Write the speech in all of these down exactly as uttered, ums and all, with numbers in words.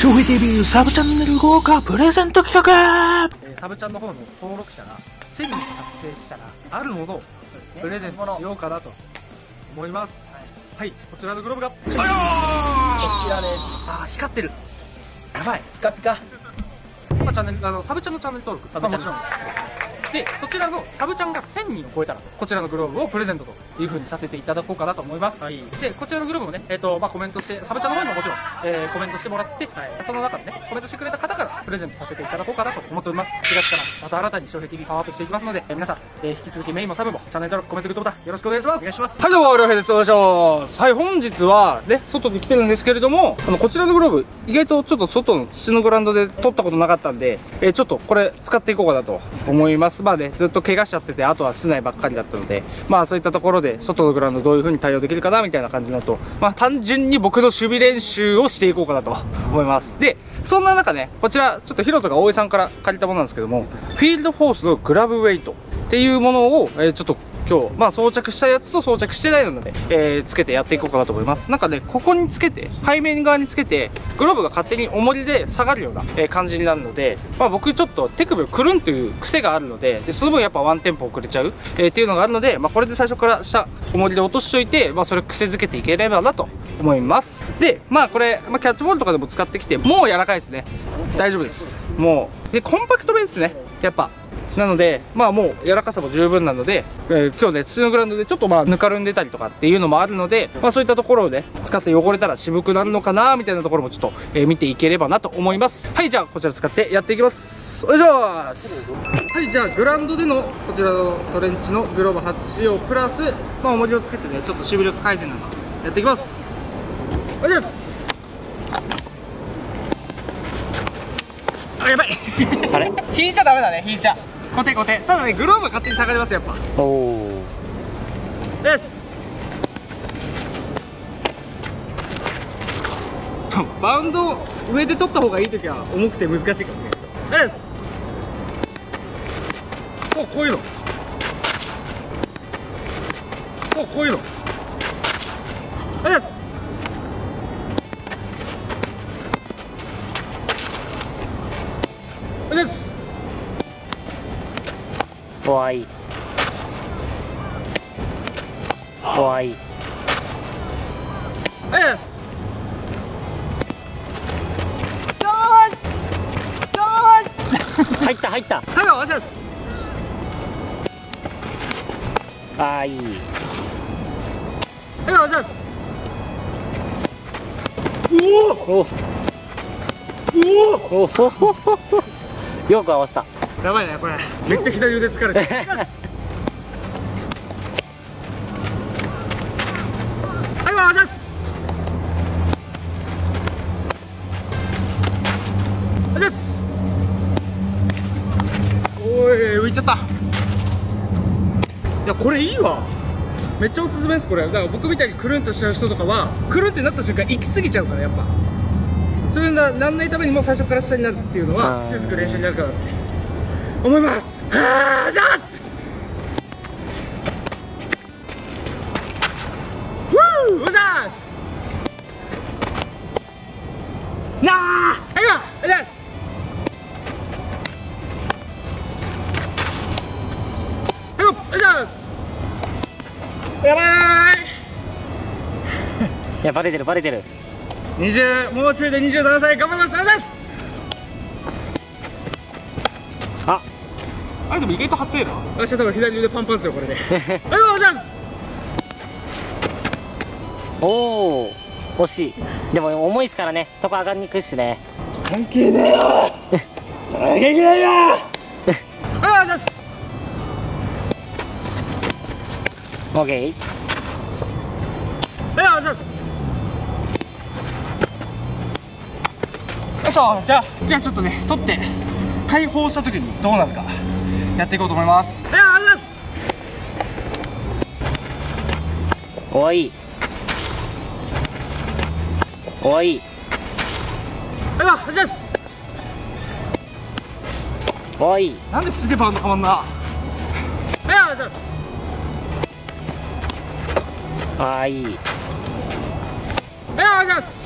翔平 ティービー サブチャンネル豪華プレゼント企画、えー、サブチャンの方の登録者がせんにん達成したらあるものをプレゼントしようかなと思います。はい、はい、そちらのグローブがあーあー光ってる、やばい、ピカピカ。まあ、チャンネルあのサブチャンのチャンネル登録、サブチャンもちろんです。でそちらのサブチャンがせんにんを超えたらこちらのグローブをプレゼントというふうにさせていただこうかなと思います。はい、でこちらのグローブもね、えーとまあ、コメントして、サブチャンの方にももちろん、えー、コメントしてもらって、はい、その中でねコメントしてくれた方からプレゼントさせていただこうかなと思っております。しがつからまた新たに翔平 ティービー パワーアップしていきますので、えー、皆さん、えー、引き続きメインもサブもチャンネル登録、コメント、グッドボタンよろしくお願いします。お願いします。はいどうも、りょうへいです。お願いします。はい、本日はね外に来てるんですけれども、あのこちらのグローブ意外とちょっと外の土のグラウンドで撮ったことなかったんで、えー、ちょっとこれ使っていこうかなと思います。まあねずっと怪我しちゃってて、あとは室内ばっかりだったので、まあそういったところで外のグラウンドどういう風に対応できるかなみたいな感じのと、まあ単純に僕の守備練習をしていこうかなと思います。でそんな中ね、こちらちょっとヒロトが大江さんから借りたものなんですけども、フィールドフォースのグラブウェイトっていうものを、えー、ちょっと今日、まあ、装着したやつと装着してないので、えー、つけてやっていこうかなと思います。なんかねここにつけて、背面側につけてグローブが勝手に重りで下がるような、えー、感じになるので、まあ、僕ちょっと手首をくるんという癖があるの で, でその分やっぱワンテンポ遅れちゃう、えー、っていうのがあるので、まあ、これで最初から下重りで落としといて、まあ、それを癖づけていければなと思います。でまあこれ、まあ、キャッチボールとかでも使ってきて、もう柔らかいですね、大丈夫です。もうでコンパクトめですね、やっぱなので、まあもう柔らかさも十分なので、えー、今日ね土のグラウンドでちょっとまあぬかるんでたりとかっていうのもあるので、まあ、そういったところをね使って汚れたら渋くなるのかなみたいなところもちょっと、えー、見ていければなと思います。はい、じゃあこちら使ってやっていきます。お願いします。はい、じゃあグラウンドでのこちらのトレンチのグローブはちようプラス、まあ、重りをつけてねちょっと守備力改善などやっていきます。お願いします。あ、やばいあれ引いちゃダメだね、引いちゃコテコテ。ただねグローブ勝手に下がりますやっぱ。おおです。バウンド上で取った方がいい時は重くて難しいからね。です。そうこういうの、そうこういうのです。怖い怖い。よし入った入った。ああいい。おおおおよく合わせた。やばいねこれ、めっちゃ左腕疲れてはい、回します。回します。おーい浮いちゃった。いやこれいいわ、めっちゃおすすめですこれ。だから僕みたいにくるんとしちゃう人とかはくるんってなった瞬間行き過ぎちゃうから、やっぱそれななんないためにも最初から下になるっていうのは癖づく練習になるから思います。はーじゃあすふぅーおじゃーすなーはいわおじゃーすはいわおじゃーす。やばーいいやバレてるバレてる。にじゅうもう中でにじゅうななさい頑張ります。おじゃーす。あ、あれでも意外と初エラー。私は多分左腕パンパンですよこれで。あれはおじゃんす。おお、惜しい。でも重いですからね、そこ上がりにくいっすね。関係ねえよ。関係ないよ。あれはおじゃんす。オッケー。あれはおじゃんす。よいしょ。じゃあじゃあちょっとね取って。解放した時にどうなるかやっていこうと思います。いやーありがとうございます。おいおいありがとうございます。おいなんですげえバウンド変わんな。ありがとうございます。あいいありがとうございます。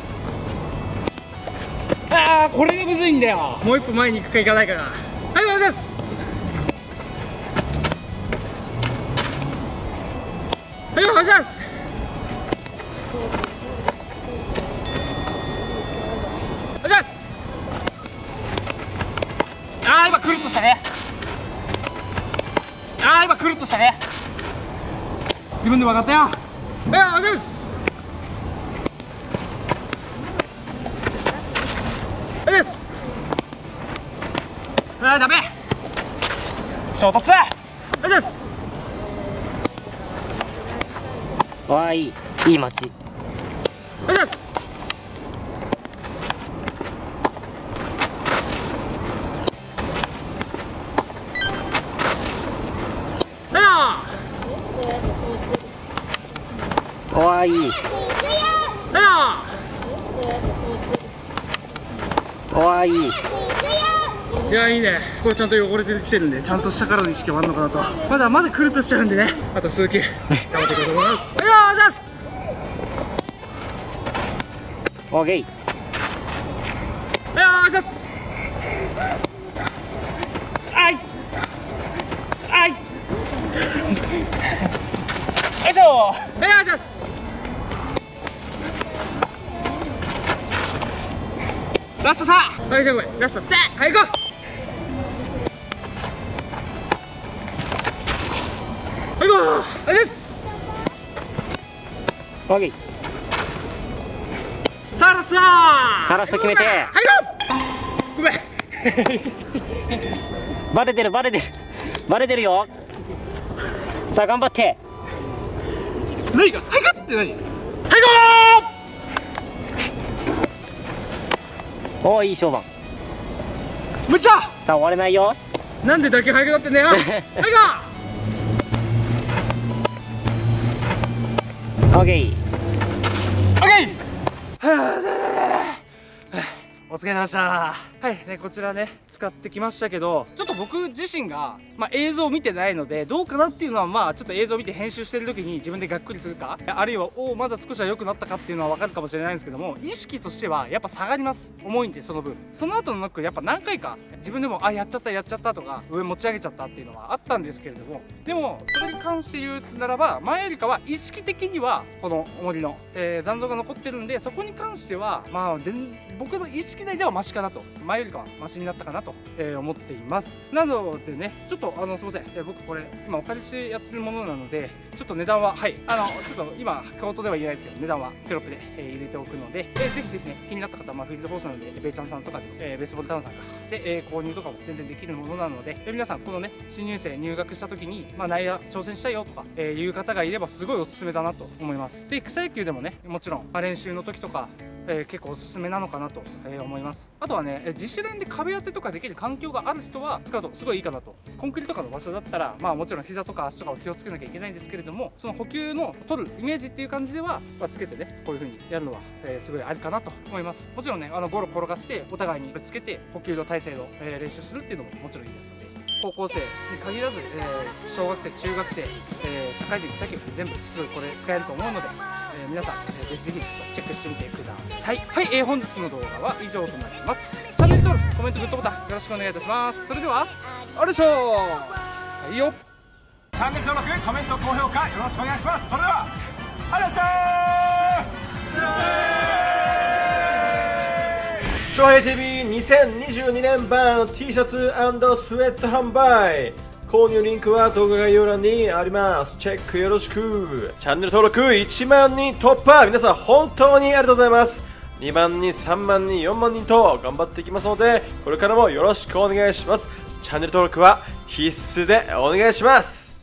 あやー、これがむずいんだよ。もう一歩前に行くか行かないかな。はい、お願いします。はい、お願いします。お願いします。あー、今くるっとしたね。あー、今くるっとしたね。自分でも分かったよ。はい、お願いします。あー、ダメ。衝突。大丈夫です。わー、いい、いい街。大丈夫です。だよ。わー、いい。だよ。わー、いい。いや、いいね。これちゃんと汚れてきてるんで、ちゃんと下からの意識はあるのかなと。まだまだくるっとしちゃうんでね、あと数球頑張っていこうと思います。はい、お願いします。オーケー。はい、お願いします。あいあいよいしょー。はい、お願いします。ラストさ。はい、じゃあごめん、ラストさ。はい、行こう。はい、お願いします。オーケー。さあ、ラストだー。さあ、ラスト決めて。はい、ごめんバレてる、バレてる、バレてるよ。さあ、頑張って。何か、はいかって何。はい、ゴー。おー、いい勝負。むっちゃ。さあ、終われないよ。なんで打球速くなってんだよ。はいか。オーケー。オーケー。はあ、お疲れ様でした。はい、ね、こちらね、使ってきましたけど、ちょっと僕自身が、まあ、映像を見てないので、どうかなっていうのは、まあ、ちょっと映像を見て編集してる時に自分でがっくりするか、あるいは、おお、まだ少しは良くなったかっていうのは分かるかもしれないんですけども、意識としてはやっぱ下がります。重いんで、その分。その後のノック、やっぱ何回か、自分でも、あ、やっちゃった、やっちゃったとか、上持ち上げちゃったっていうのはあったんですけれども、でも、それに関して言うならば、前よりかは意識的には、この重りの、えー、残像が残ってるんで、そこに関しては、まあ、全、僕の意識内ではマシかなと。前よりかはマシになったかなと思っています。なのでね、ちょっとあのすいません、僕これ今お借りしてやってるものなので、ちょっと値段ははい、あのちょっと今口頭では言えないですけど、値段はテロップで入れておくので、ぜひぜひね、気になった方は、まあ、フィールドフォースなのでベイちゃんさんとかで、ベースボールタウンさんとかで購入とかも全然できるものなので、皆さんこのね、新入生入学した時に、まあ、内野挑戦したいよとかいう方がいればすごいおすすめだなと思います。で、草野球でもね、もちろん、まあ、練習の時とかえー、結構おすすめなのかなと、えー、思います。あとはね、えー、自主練で壁当てとかできる環境がある人は使うとすごいいいかなと。コンクリとかの場所だったら、まあもちろん膝とか足とかを気をつけなきゃいけないんですけれども、その補給の取るイメージっていう感じでは、まあ、つけてね、こういう風にやるのは、えー、すごいありかなと思います。もちろんね、あのゴロ転がしてお互いにぶつけて補給の体制を、えー、練習するっていうのももちろんいいですので、高校生に限らず、えー、小学生、中学生、えー、社会人、草野球、全部すごいこれ使えると思うので、えー、皆さん、えー、ぜひぜひちょっとチェックしてみてください。はい、えー、本日の動画は以上となります。チャンネル登録、コメント、グッドボタンよろしくお願いいたします。それでは、あれでしょー。はいよ、チャンネル登録、コメント、高評価よろしくお願いします。それでは、あれでしょー。翔平 ティーブイにせんにじゅうに 年版 T シャツ&スウェット販売。購入リンクは動画概要欄にあります。チェックよろしく。チャンネル登録いちまんにん突破。皆さん本当にありがとうございます。にまんにん、さんまんにん、よんまんにんと頑張っていきますので、これからもよろしくお願いします。チャンネル登録は必須でお願いします。